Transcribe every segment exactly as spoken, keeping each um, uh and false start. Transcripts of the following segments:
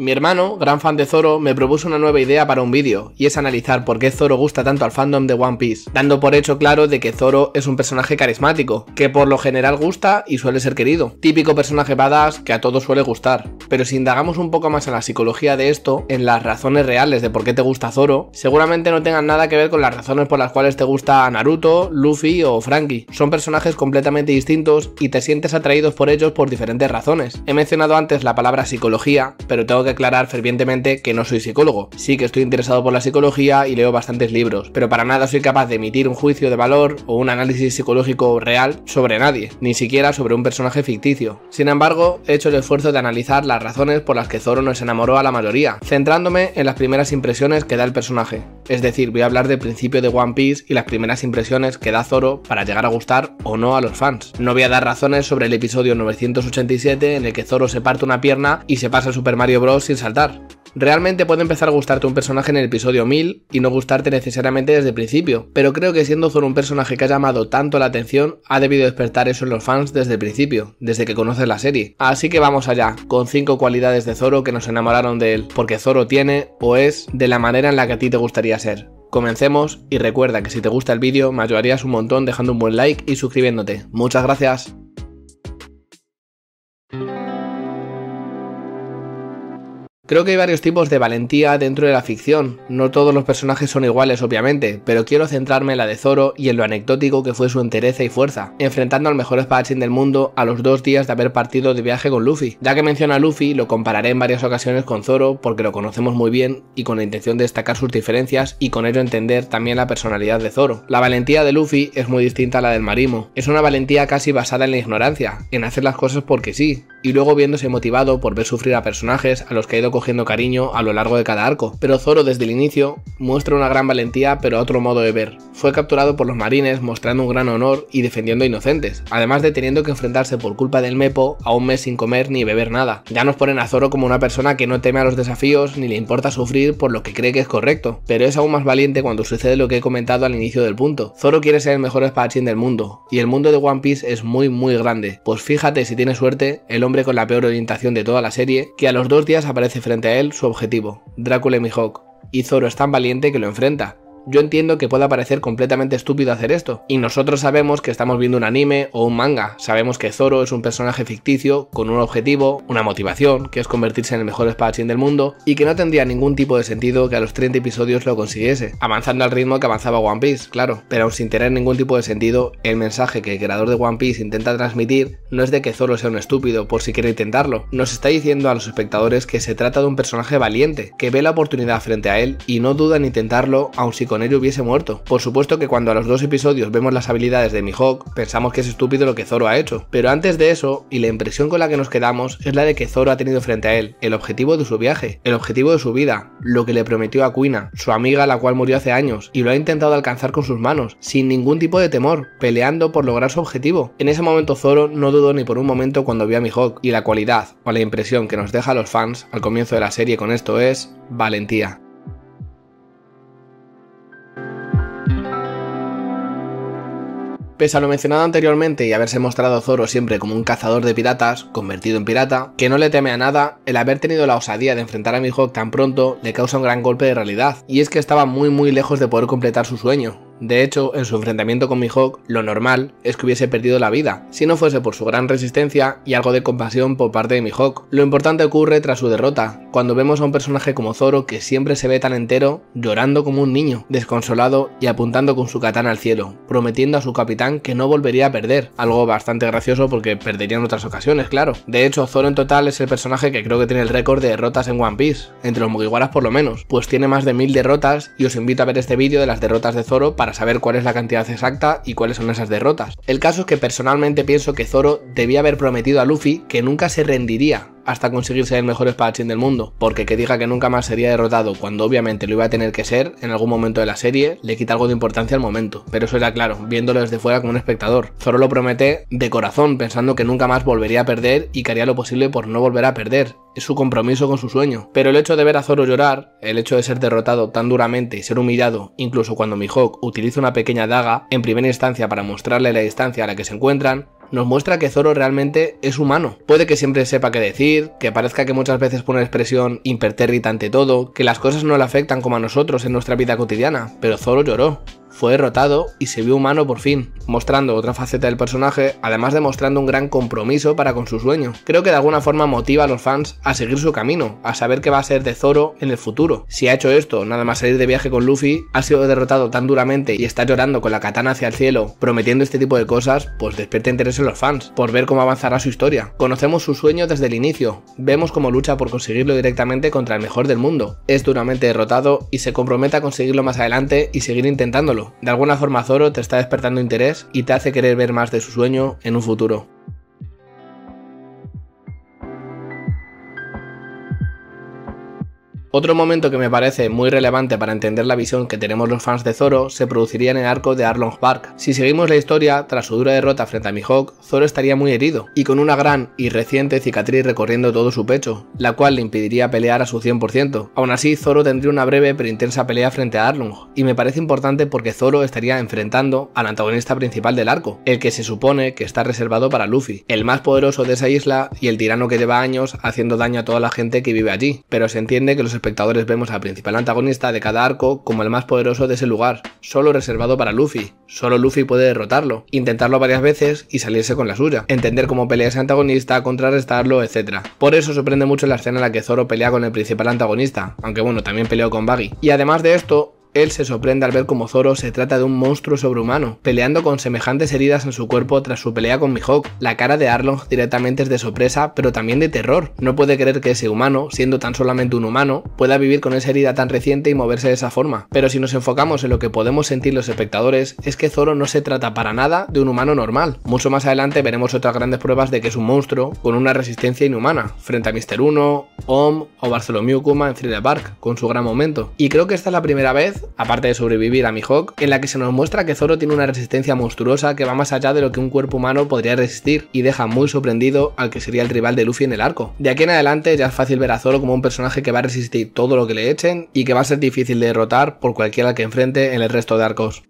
Mi hermano, gran fan de Zoro, me propuso una nueva idea para un vídeo, y es analizar por qué Zoro gusta tanto al fandom de One Piece, dando por hecho claro de que Zoro es un personaje carismático, que por lo general gusta y suele ser querido. Típico personaje badass que a todos suele gustar. Pero si indagamos un poco más en la psicología de esto, en las razones reales de por qué te gusta Zoro, seguramente no tengan nada que ver con las razones por las cuales te gusta Naruto, Luffy o Franky. Son personajes completamente distintos y te sientes atraídos por ellos por diferentes razones. He mencionado antes la palabra psicología, pero tengo que aclarar fervientemente que no soy psicólogo. Sí que estoy interesado por la psicología y leo bastantes libros, pero para nada soy capaz de emitir un juicio de valor o un análisis psicológico real sobre nadie, ni siquiera sobre un personaje ficticio. Sin embargo, he hecho el esfuerzo de analizar las razones por las que Zoro nos enamoró a la mayoría, centrándome en las primeras impresiones que da el personaje. Es decir, voy a hablar del principio de One Piece y las primeras impresiones que da Zoro para llegar a gustar o no a los fans. No voy a dar razones sobre el episodio novecientos ochenta y siete en el que Zoro se parte una pierna y se pasa Super Mario Bros. Sin saltar. Realmente puede empezar a gustarte un personaje en el episodio mil y no gustarte necesariamente desde el principio, pero creo que siendo Zoro un personaje que ha llamado tanto la atención, ha debido despertar eso en los fans desde el principio, desde que conoces la serie. Así que vamos allá, con cinco cualidades de Zoro que nos enamoraron de él, porque Zoro tiene, o es, de la manera en la que a ti te gustaría ser. Comencemos, y recuerda que si te gusta el vídeo me ayudarías un montón dejando un buen like y suscribiéndote. ¡Muchas gracias! Creo que hay varios tipos de valentía dentro de la ficción, no todos los personajes son iguales obviamente, pero quiero centrarme en la de Zoro y en lo anecdótico que fue su entereza y fuerza, enfrentando al mejor espadachín del mundo a los dos días de haber partido de viaje con Luffy. Ya que menciono a Luffy, lo compararé en varias ocasiones con Zoro porque lo conocemos muy bien y con la intención de destacar sus diferencias y con ello entender también la personalidad de Zoro. La valentía de Luffy es muy distinta a la del marimo, es una valentía casi basada en la ignorancia, en hacer las cosas porque sí, y luego viéndose motivado por ver sufrir a personajes a los que ha ido cogiendo cariño a lo largo de cada arco. Pero Zoro desde el inicio muestra una gran valentía pero a otro modo de ver. Fue capturado por los marines mostrando un gran honor y defendiendo a inocentes, además de teniendo que enfrentarse por culpa del Mepo a un mes sin comer ni beber nada. Ya nos ponen a Zoro como una persona que no teme a los desafíos ni le importa sufrir por lo que cree que es correcto, pero es aún más valiente cuando sucede lo que he comentado al inicio del punto. Zoro quiere ser el mejor espadachín del mundo y el mundo de One Piece es muy muy grande, pues fíjate si tiene suerte el hombre con la peor orientación de toda la serie que a los dos días aparece frente a él su objetivo, Drácula y Mihawk, y Zoro es tan valiente que lo enfrenta. Yo entiendo que pueda parecer completamente estúpido hacer esto, y nosotros sabemos que estamos viendo un anime o un manga, sabemos que Zoro es un personaje ficticio con un objetivo, una motivación, que es convertirse en el mejor espadachín del mundo, y que no tendría ningún tipo de sentido que a los treinta episodios lo consiguiese, avanzando al ritmo que avanzaba One Piece, claro. Pero aún sin tener ningún tipo de sentido, el mensaje que el creador de One Piece intenta transmitir no es de que Zoro sea un estúpido por si quiere intentarlo, nos está diciendo a los espectadores que se trata de un personaje valiente, que ve la oportunidad frente a él y no duda en intentarlo aun si con con ello hubiese muerto. Por supuesto que cuando a los dos episodios vemos las habilidades de Mihawk, pensamos que es estúpido lo que Zoro ha hecho, pero antes de eso, y la impresión con la que nos quedamos es la de que Zoro ha tenido frente a él el objetivo de su viaje, el objetivo de su vida, lo que le prometió a Kuina, su amiga la cual murió hace años, y lo ha intentado alcanzar con sus manos, sin ningún tipo de temor, peleando por lograr su objetivo. En ese momento Zoro no dudó ni por un momento cuando vio a Mihawk, y la cualidad, o la impresión que nos deja a los fans al comienzo de la serie con esto es valentía. Pese a lo mencionado anteriormente y haberse mostrado Zoro siempre como un cazador de piratas, convertido en pirata, que no le teme a nada, el haber tenido la osadía de enfrentar a Mihawk tan pronto le causa un gran golpe de realidad, y es que estaba muy muy lejos de poder completar su sueño. De hecho, en su enfrentamiento con Mihawk, lo normal es que hubiese perdido la vida, si no fuese por su gran resistencia y algo de compasión por parte de Mihawk. Lo importante ocurre tras su derrota, cuando vemos a un personaje como Zoro que siempre se ve tan entero, llorando como un niño, desconsolado y apuntando con su katana al cielo, prometiendo a su capitán que no volvería a perder, algo bastante gracioso porque perdería en otras ocasiones, claro. De hecho, Zoro en total es el personaje que creo que tiene el récord de derrotas en One Piece, entre los Mugiwaras por lo menos, pues tiene más de mil derrotas y os invito a ver este vídeo de las derrotas de Zoro para Para saber cuál es la cantidad exacta y cuáles son esas derrotas. El caso es que personalmente pienso que Zoro debía haber prometido a Luffy que nunca se rendiría hasta conseguir ser el mejor espadachín del mundo, porque que diga que nunca más sería derrotado cuando obviamente lo iba a tener que ser en algún momento de la serie le quita algo de importancia al momento, pero eso era claro, viéndolo desde fuera como un espectador. Zoro lo promete de corazón, pensando que nunca más volvería a perder y que haría lo posible por no volver a perder. Es su compromiso con su sueño. Pero el hecho de ver a Zoro llorar, el hecho de ser derrotado tan duramente y ser humillado, incluso cuando Mihawk utiliza una pequeña daga en primera instancia para mostrarle la distancia a la que se encuentran, nos muestra que Zoro realmente es humano. Puede que siempre sepa qué decir, que parezca que muchas veces pone una expresión impertérrita ante todo, que las cosas no le afectan como a nosotros en nuestra vida cotidiana, pero Zoro lloró. Fue derrotado y se vio humano por fin, mostrando otra faceta del personaje, además demostrando un gran compromiso para con su sueño. Creo que de alguna forma motiva a los fans a seguir su camino, a saber qué va a ser de Zoro en el futuro. Si ha hecho esto, nada más salir de viaje con Luffy, ha sido derrotado tan duramente y está llorando con la katana hacia el cielo, prometiendo este tipo de cosas, pues despierta interés en los fans, por ver cómo avanzará su historia. Conocemos su sueño desde el inicio, vemos cómo lucha por conseguirlo directamente contra el mejor del mundo, es duramente derrotado y se compromete a conseguirlo más adelante y seguir intentándolo. De alguna forma Zoro te está despertando interés y te hace querer ver más de su sueño en un futuro. Otro momento que me parece muy relevante para entender la visión que tenemos los fans de Zoro se produciría en el arco de Arlong Park. Si seguimos la historia, tras su dura derrota frente a Mihawk, Zoro estaría muy herido y con una gran y reciente cicatriz recorriendo todo su pecho, la cual le impediría pelear a su cien por ciento. Aún así, Zoro tendría una breve pero intensa pelea frente a Arlong, y me parece importante porque Zoro estaría enfrentando al antagonista principal del arco, el que se supone que está reservado para Luffy, el más poderoso de esa isla y el tirano que lleva años haciendo daño a toda la gente que vive allí, pero se entiende que los espectadores vemos al principal antagonista de cada arco como el más poderoso de ese lugar, solo reservado para Luffy. Solo Luffy puede derrotarlo, intentarlo varias veces y salirse con la suya, entender cómo pelea ese antagonista, contrarrestarlo, etcétera. Por eso sorprende mucho la escena en la que Zoro pelea con el principal antagonista, aunque bueno, también peleó con Buggy. Y además de esto, él se sorprende al ver cómo Zoro se trata de un monstruo sobrehumano, peleando con semejantes heridas en su cuerpo tras su pelea con Mihawk. La cara de Arlong directamente es de sorpresa, pero también de terror. No puede creer que ese humano, siendo tan solamente un humano, pueda vivir con esa herida tan reciente y moverse de esa forma. Pero si nos enfocamos en lo que podemos sentir los espectadores, es que Zoro no se trata para nada de un humano normal. Mucho más adelante veremos otras grandes pruebas de que es un monstruo con una resistencia inhumana, frente a mister uno, Om o Bartholomew Kuma en Thriller Park, con su gran momento. Y creo que esta es la primera vez, aparte de sobrevivir a Mihawk, en la que se nos muestra que Zoro tiene una resistencia monstruosa que va más allá de lo que un cuerpo humano podría resistir y deja muy sorprendido al que sería el rival de Luffy en el arco. De aquí en adelante ya es fácil ver a Zoro como un personaje que va a resistir todo lo que le echen y que va a ser difícil de derrotar por cualquiera que enfrente en el resto de arcos.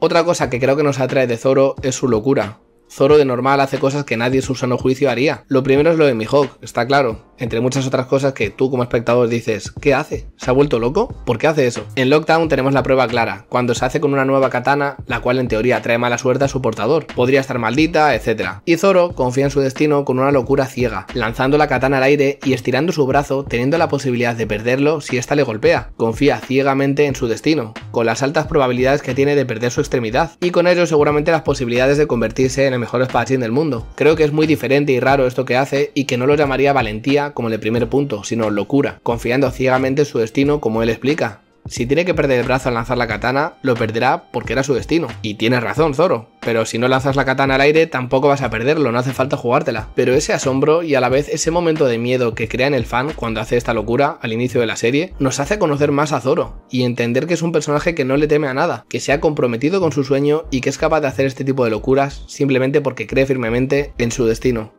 Otra cosa que creo que nos atrae de Zoro es su locura. Zoro de normal hace cosas que nadie en su sano juicio haría. Lo primero es lo de Mihawk, está claro, entre muchas otras cosas que tú como espectador dices, ¿qué hace? ¿Se ha vuelto loco? ¿Por qué hace eso? En Lockdown tenemos la prueba clara, cuando se hace con una nueva katana, la cual en teoría trae mala suerte a su portador, podría estar maldita, etcétera. Y Zoro confía en su destino con una locura ciega, lanzando la katana al aire y estirando su brazo teniendo la posibilidad de perderlo si ésta le golpea. Confía ciegamente en su destino, con las altas probabilidades que tiene de perder su extremidad, y con ello seguramente las posibilidades de convertirse en el mejor espadachín del mundo. Creo que es muy diferente y raro esto que hace y que no lo llamaría valentía como en el primer punto, sino locura, confiando ciegamente en su destino como él explica. Si tiene que perder el brazo al lanzar la katana, lo perderá porque era su destino. Y tienes razón, Zoro. Pero si no lanzas la katana al aire, tampoco vas a perderlo, no hace falta jugártela. Pero ese asombro y a la vez ese momento de miedo que crea en el fan cuando hace esta locura al inicio de la serie, nos hace conocer más a Zoro y entender que es un personaje que no le teme a nada, que se ha comprometido con su sueño y que es capaz de hacer este tipo de locuras simplemente porque cree firmemente en su destino.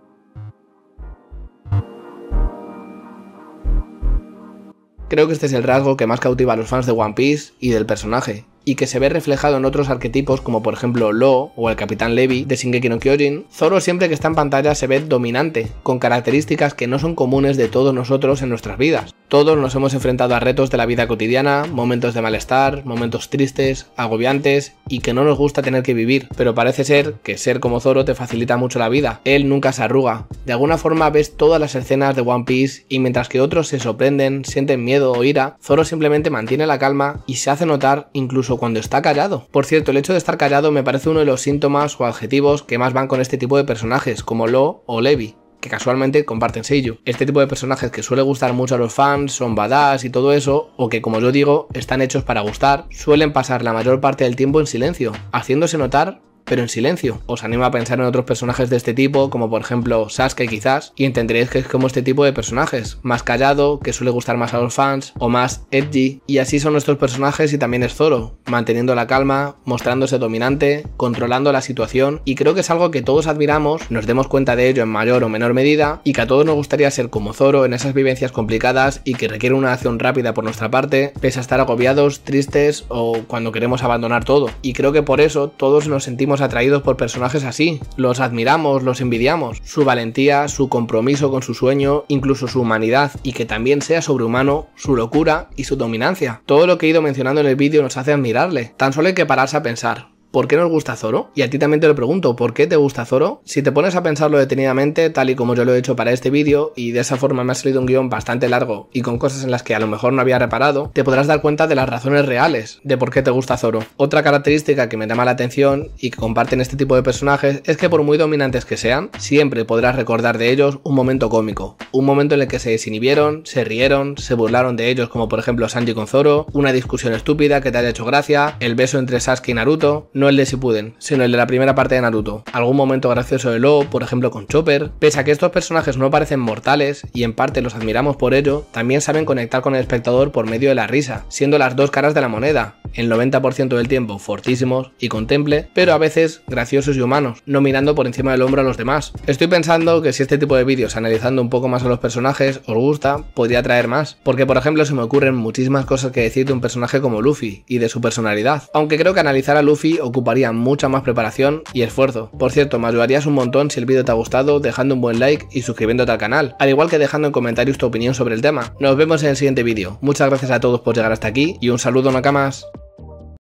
Creo que este es el rasgo que más cautiva a los fans de One Piece y del personaje, y que se ve reflejado en otros arquetipos como por ejemplo Law o el Capitán Levi de Shingeki no Kyojin. Zoro siempre que está en pantalla se ve dominante, con características que no son comunes de todos nosotros en nuestras vidas. Todos nos hemos enfrentado a retos de la vida cotidiana, momentos de malestar, momentos tristes, agobiantes y que no nos gusta tener que vivir, pero parece ser que ser como Zoro te facilita mucho la vida. Él nunca se arruga. De alguna forma ves todas las escenas de One Piece y mientras que otros se sorprenden, sienten miedo o ira, Zoro simplemente mantiene la calma y se hace notar incluso cuando está callado. Por cierto, el hecho de estar callado me parece uno de los síntomas o adjetivos que más van con este tipo de personajes, como Law o Levi, que casualmente comparten seiyuu. Este tipo de personajes que suele gustar mucho a los fans, son badass y todo eso, o que como yo digo, están hechos para gustar, suelen pasar la mayor parte del tiempo en silencio, haciéndose notar pero en silencio. Os animo a pensar en otros personajes de este tipo, como por ejemplo Sasuke quizás, y entenderéis que es como este tipo de personajes, más callado, que suele gustar más a los fans, o más edgy, y así son nuestros personajes y también es Zoro, manteniendo la calma, mostrándose dominante, controlando la situación, y creo que es algo que todos admiramos, nos demos cuenta de ello en mayor o menor medida, y que a todos nos gustaría ser como Zoro en esas vivencias complicadas y que requieren una acción rápida por nuestra parte, pese a estar agobiados, tristes o cuando queremos abandonar todo, y creo que por eso todos nos sentimos atraídos por personajes así, los admiramos, los envidiamos, su valentía, su compromiso con su sueño, incluso su humanidad, y que también sea sobrehumano, su locura y su dominancia. Todo lo que he ido mencionando en el vídeo nos hace admirarle, tan solo hay que pararse a pensar. ¿Por qué nos gusta Zoro? Y a ti también te lo pregunto, ¿por qué te gusta Zoro? Si te pones a pensarlo detenidamente, tal y como yo lo he hecho para este vídeo, y de esa forma me ha salido un guión bastante largo y con cosas en las que a lo mejor no había reparado, te podrás dar cuenta de las razones reales de por qué te gusta Zoro. Otra característica que me llama la atención y que comparten este tipo de personajes es que por muy dominantes que sean, siempre podrás recordar de ellos un momento cómico, un momento en el que se desinhibieron, se rieron, se burlaron de ellos, como por ejemplo Sanji con Zoro, una discusión estúpida que te haya hecho gracia, el beso entre Sasuke y Naruto. No el de Shippuden, sino el de la primera parte de Naruto. Algún momento gracioso de Law, por ejemplo con Chopper. Pese a que estos personajes no parecen mortales, y en parte los admiramos por ello, también saben conectar con el espectador por medio de la risa, siendo las dos caras de la moneda. El noventa por ciento del tiempo fortísimos y con temple, pero a veces graciosos y humanos, no mirando por encima del hombro a los demás. Estoy pensando que si este tipo de vídeos, analizando un poco más a los personajes, os gusta, podría traer más. Porque por ejemplo se me ocurren muchísimas cosas que decir de un personaje como Luffy, y de su personalidad. Aunque creo que analizar a Luffy ocuparía mucha más preparación y esfuerzo. Por cierto, me ayudarías un montón si el vídeo te ha gustado dejando un buen like y suscribiéndote al canal, al igual que dejando en comentarios tu opinión sobre el tema. Nos vemos en el siguiente vídeo. Muchas gracias a todos por llegar hasta aquí y un saludo, nakamas.